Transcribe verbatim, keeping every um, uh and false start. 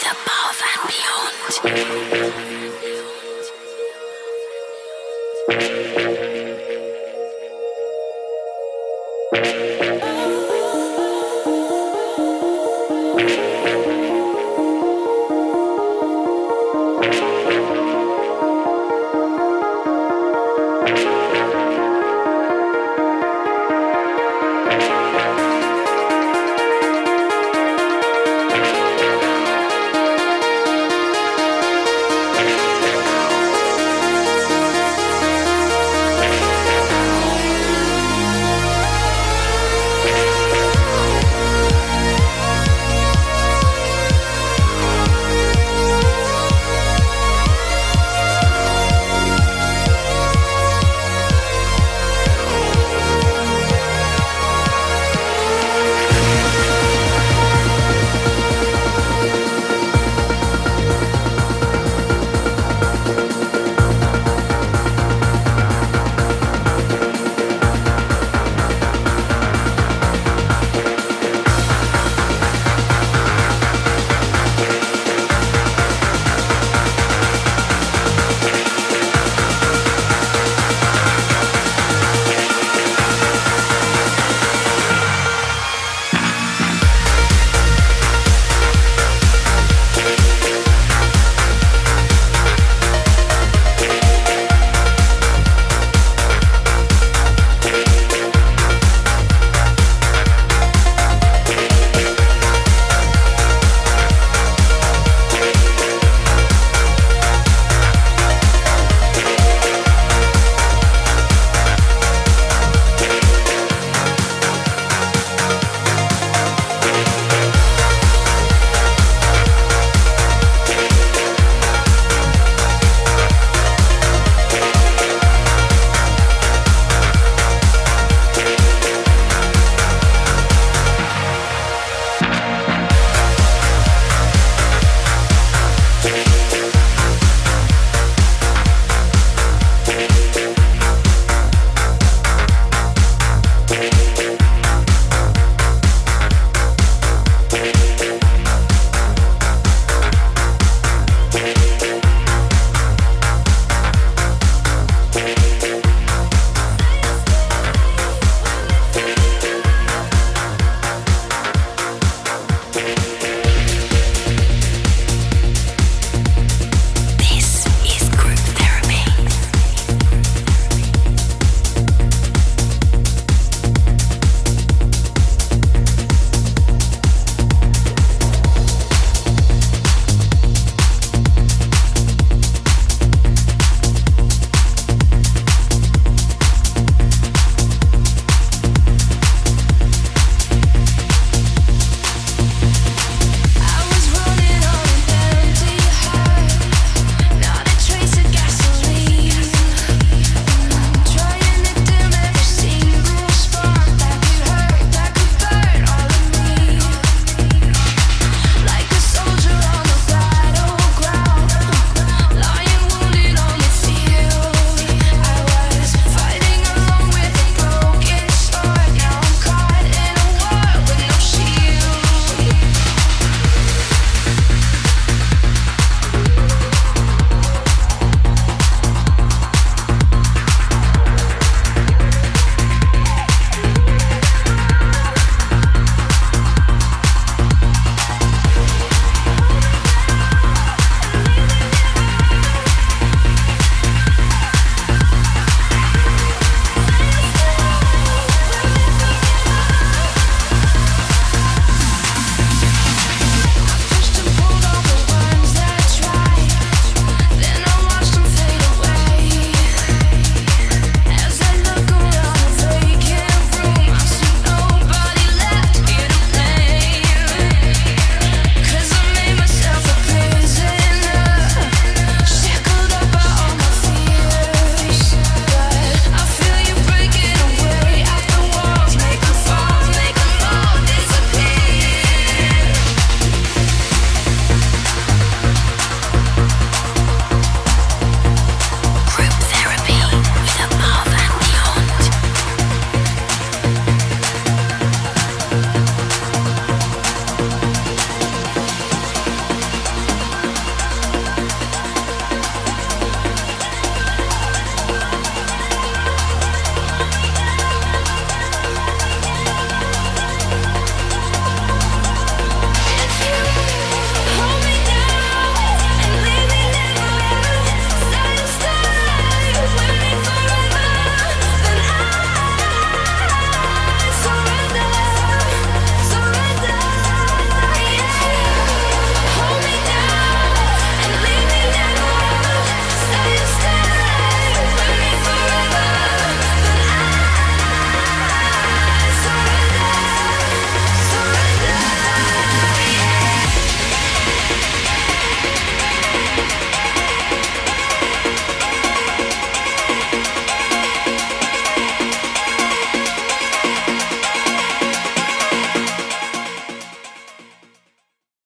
with a